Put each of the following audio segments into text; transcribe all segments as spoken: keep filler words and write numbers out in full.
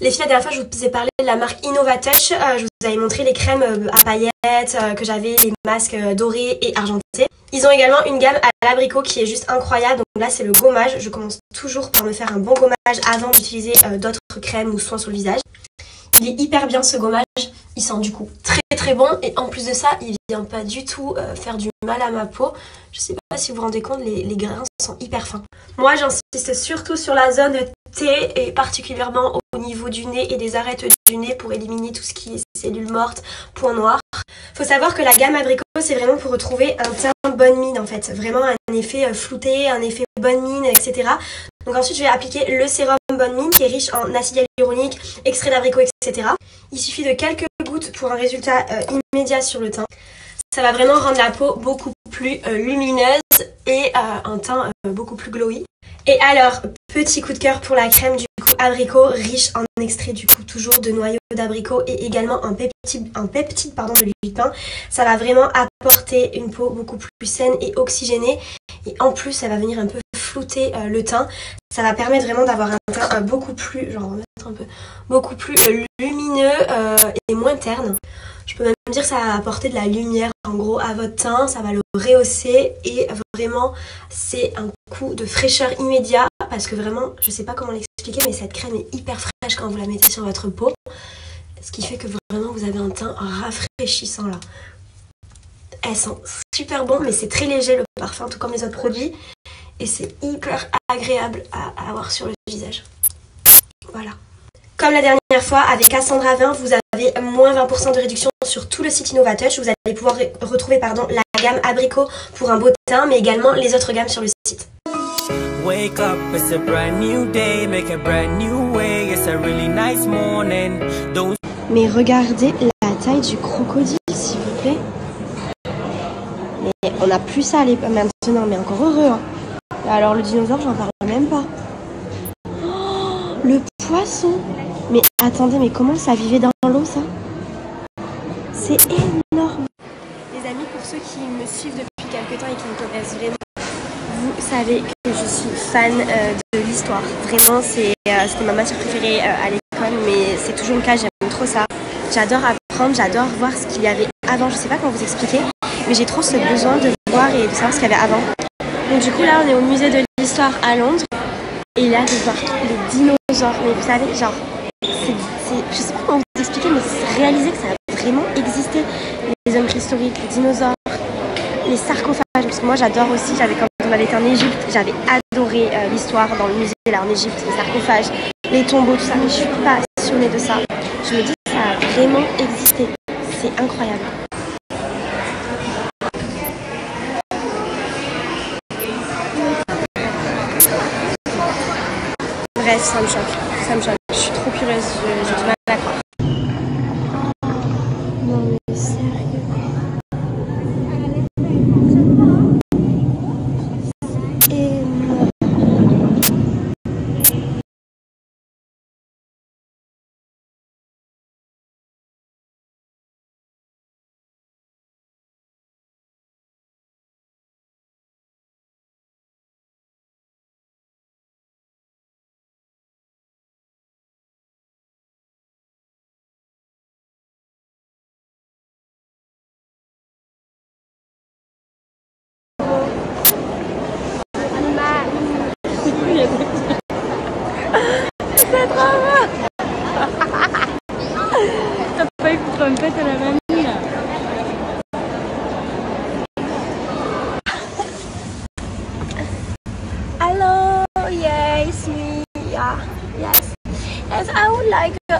Les filles, la dernière fois, je vous ai parlé de la marque Innovatouch. Euh, je vous avais montré les crèmes à paillettes euh, que j'avais, les masques dorés et argentés. Ils ont également une gamme à l'abricot qui est juste incroyable. Donc là, c'est le gommage. Je commence toujours par me faire un bon gommage avant d'utiliser euh, d'autres crèmes ou soins sur le visage. Il est hyper bien ce gommage. Il sent du coup très très bon. Et en plus de ça, il vient pas du tout euh, faire du mal à ma peau. Je sais pas si vous vous rendez compte, les, les grains sont hyper fins. Moi, j'insiste surtout sur la zone T et particulièrement au niveau du nez et des arêtes du nez pour éliminer tout ce qui est cellules mortes, points noirs. Faut savoir que la gamme abricot, c'est vraiment pour retrouver un teint bonne mine en fait. Vraiment un effet flouté, un effet bonne mine, et cetera. Donc ensuite, je vais appliquer le sérum bonne mine qui est riche en acide hyaluronique, extrait d'abricot, et cetera. Il suffit de quelques gouttes pour un résultat euh, immédiat sur le teint. Ça va vraiment rendre la peau beaucoup plus euh, lumineuse et euh, un teint euh, beaucoup plus glowy. Et alors, petit coup de cœur pour la crème du coup abricot, riche en extrait du coup toujours de noyaux d'abricot et également un peptide, un peptide pardon, de l'huile de pin. Ça va vraiment apporter une peau beaucoup plus saine et oxygénée. Et en plus, ça va venir un peu flouter euh, le teint. Ça va permettre vraiment d'avoir un teint euh, beaucoup plus, genre, on va mettre un peu, beaucoup plus euh, lumineux euh, et moins terne. Je peux même dire que ça va apporter de la lumière en gros à votre teint, ça va le rehausser et vraiment c'est un coup de fraîcheur immédiat parce que vraiment je sais pas comment l'expliquer mais cette crème est hyper fraîche quand vous la mettez sur votre peau, ce qui fait que vraiment vous avez un teint rafraîchissant là. Elle sent super bon mais c'est très léger le parfum tout comme les autres produits et c'est hyper agréable à avoir sur le visage. Voilà. Comme la dernière fois avec Cassandra vingt, vous avez moins vingt pour cent de réduction sur tout le site Innovatouch. Vous allez pouvoir retrouver pardon, la gamme abricot pour un beau teint, mais également les autres gammes sur le site. Wake up, it's a brand new day, make a brand new way, it's a really nice morning. Don't... Mais regardez la taille du crocodile, s'il vous plaît. Mais on n'a plus ça à l'époque maintenant, mais encore heureux. Hein. Alors le dinosaure, j'en parle même pas. Oh, le poisson. Mais attendez, mais comment ça vivait dans l'eau, ça? C'est énorme. Les amis, pour ceux qui me suivent depuis quelques temps et qui me connaissent vraiment, vous savez que je suis fan euh, de l'histoire. Vraiment, c'était euh, ma matière préférée euh, à l'école, mais c'est toujours le cas, j'aime trop ça. J'adore apprendre, j'adore voir ce qu'il y avait avant. Je sais pas comment vous expliquer, mais j'ai trop ce besoin de voir et de savoir ce qu'il y avait avant. Donc du coup, là, on est au musée de l'histoire à Londres. Et là, je vois les dinosaures, mais vous savez, genre... Je sais pas comment vous expliquer, mais c'est réaliser que ça a vraiment existé. Les hommes préhistoriques, les dinosaures, les sarcophages. Parce que moi j'adore aussi, quand on avait été en Égypte, j'avais adoré euh, l'histoire dans le musée là en Égypte, les sarcophages, les tombeaux, tout ça. Mais je suis passionnée de ça. Je me dis que ça a vraiment existé. C'est incroyable. Bref, ça me choque. Ça me choque. Je suis trop curieuse. Je, je...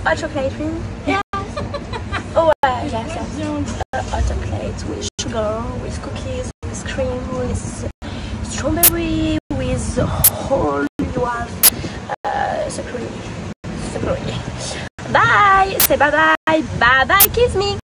A chocolate cream? Yes. Oh, uh, yes, yes. Uh, a chocolate with sugar, with cookies, with cream, with strawberry, with whole you have uh, sugar. Bye! Say bye-bye! Bye-bye! Kiss me!